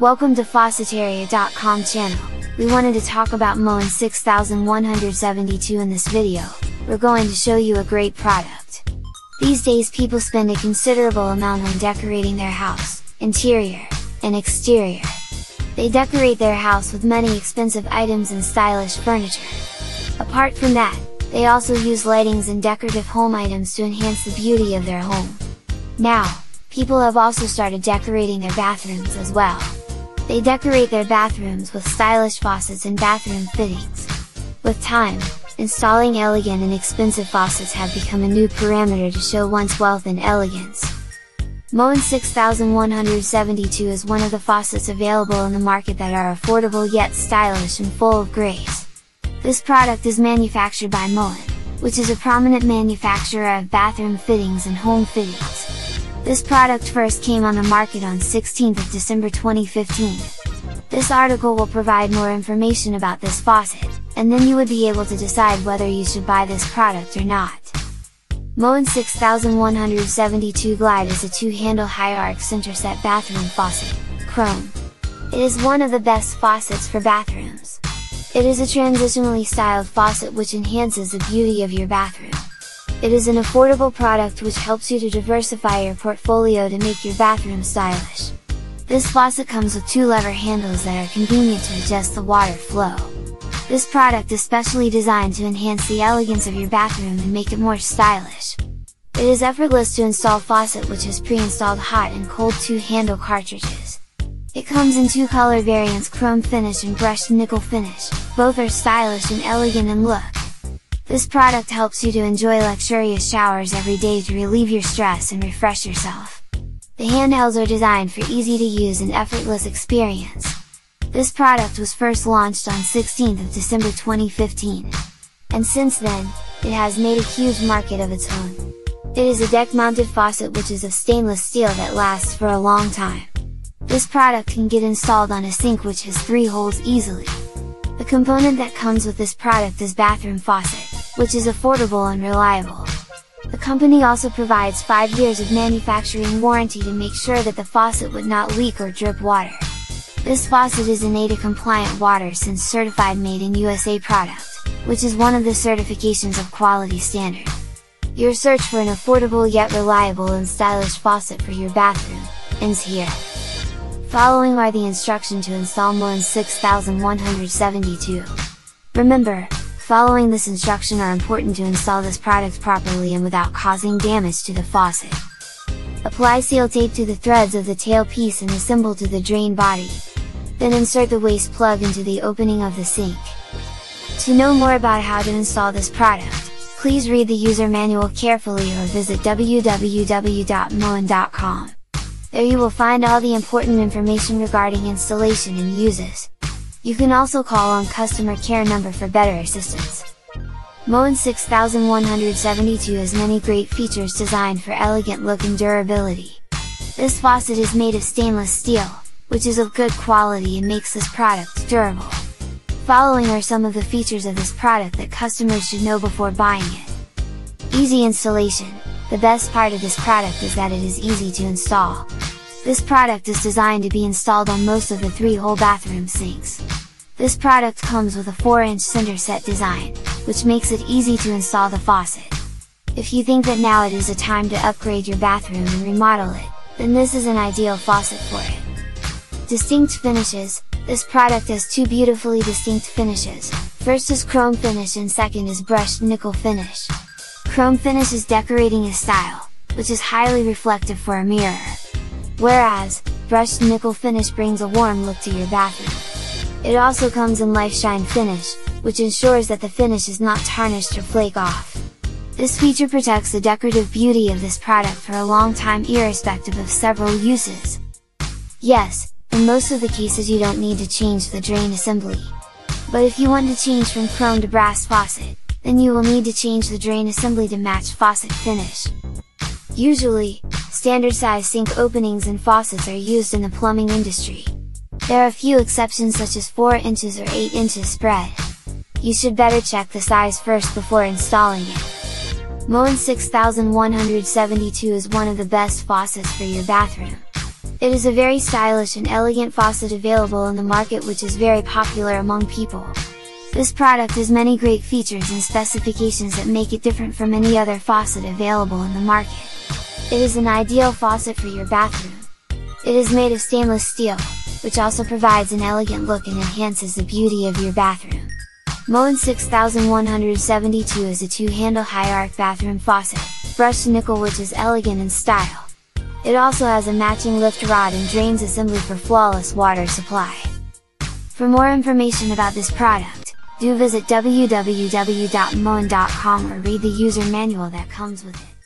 Welcome to faucetaria.com channel. We wanted to talk about Moen 6172 in this video. We're going to show you a great product. These days people spend a considerable amount on decorating their house, interior and exterior. They decorate their house with many expensive items and stylish furniture. Apart from that, they also use lightings and decorative home items to enhance the beauty of their home. Now, people have also started decorating their bathrooms as well. They decorate their bathrooms with stylish faucets and bathroom fittings. With time, installing elegant and expensive faucets have become a new parameter to show one's wealth and elegance. Moen 6172 is one of the faucets available in the market that are affordable yet stylish and full of grace. This product is manufactured by Moen, which is a prominent manufacturer of bathroom fittings and home fittings. This product first came on the market on 16th of December 2015. This article will provide more information about this faucet, and then you would be able to decide whether you should buy this product or not. Moen 6172 Glide is a two-handle high-arc center set bathroom faucet, chrome. It is one of the best faucets for bathrooms. It is a transitionally styled faucet which enhances the beauty of your bathroom. It is an affordable product which helps you to diversify your portfolio to make your bathroom stylish. This faucet comes with two lever handles that are convenient to adjust the water flow. This product is specially designed to enhance the elegance of your bathroom and make it more stylish. It is effortless to install faucet which has pre-installed hot and cold two-handle cartridges. It comes in two color variants, chrome finish and brushed nickel finish. Both are stylish and elegant in look. This product helps you to enjoy luxurious showers every day to relieve your stress and refresh yourself. The handhelds are designed for easy to use and effortless experience. This product was first launched on 16th of December 2015. And since then, it has made a huge market of its own. It is a deck-mounted faucet which is of stainless steel that lasts for a long time. This product can get installed on a sink which has three holes easily. The component that comes with this product is bathroom faucet, which is affordable and reliable. The company also provides 5 years of manufacturing warranty to make sure that the faucet would not leak or drip water. This faucet is an ADA compliant water since certified made in USA product, which is one of the certifications of quality standard. Your search for an affordable yet reliable and stylish faucet for your bathroom ends here. Following are the instructions to install Moen 6172. Remember, following this instruction are important to install this product properly and without causing damage to the faucet. Apply seal tape to the threads of the tailpiece and the symbol to the drain body. Then insert the waste plug into the opening of the sink. To know more about how to install this product, please read the user manual carefully or visit www.moen.com. There you will find all the important information regarding installation and uses. You can also call on customer care number for better assistance. Moen 6172 has many great features designed for elegant look and durability. This faucet is made of stainless steel, which is of good quality and makes this product durable. Following are some of the features of this product that customers should know before buying it. Easy installation. The best part of this product is that it is easy to install. This product is designed to be installed on most of the 3-hole bathroom sinks. This product comes with a 4-inch center set design, which makes it easy to install the faucet. If you think that now it is a time to upgrade your bathroom and remodel it, then this is an ideal faucet for it. Distinct finishes. This product has two beautifully distinct finishes. First is chrome finish and second is brushed nickel finish. Chrome finish is decorating a style, which is highly reflective for a mirror. Whereas, brushed nickel finish brings a warm look to your bathroom. It also comes in Life Shine finish, which ensures that the finish is not tarnished or flake off. This feature protects the decorative beauty of this product for a long time irrespective of several uses. Yes, in most of the cases you don't need to change the drain assembly. But if you want to change from chrome to brass faucet, then you will need to change the drain assembly to match faucet finish. Usually, standard size sink openings and faucets are used in the plumbing industry. There are a few exceptions such as 4 inches or 8 inches spread. You should better check the size first before installing it. Moen 6172 is one of the best faucets for your bathroom. It is a very stylish and elegant faucet available in the market, which is very popular among people. This product has many great features and specifications that make it different from any other faucet available in the market. It is an ideal faucet for your bathroom. It is made of stainless steel, which also provides an elegant look and enhances the beauty of your bathroom. Moen 6172 is a two-handle high-arc bathroom faucet, brushed nickel, which is elegant in style. It also has a matching lift rod and drains assembly for flawless water supply. For more information about this product, do visit www.moen.com or read the user manual that comes with it.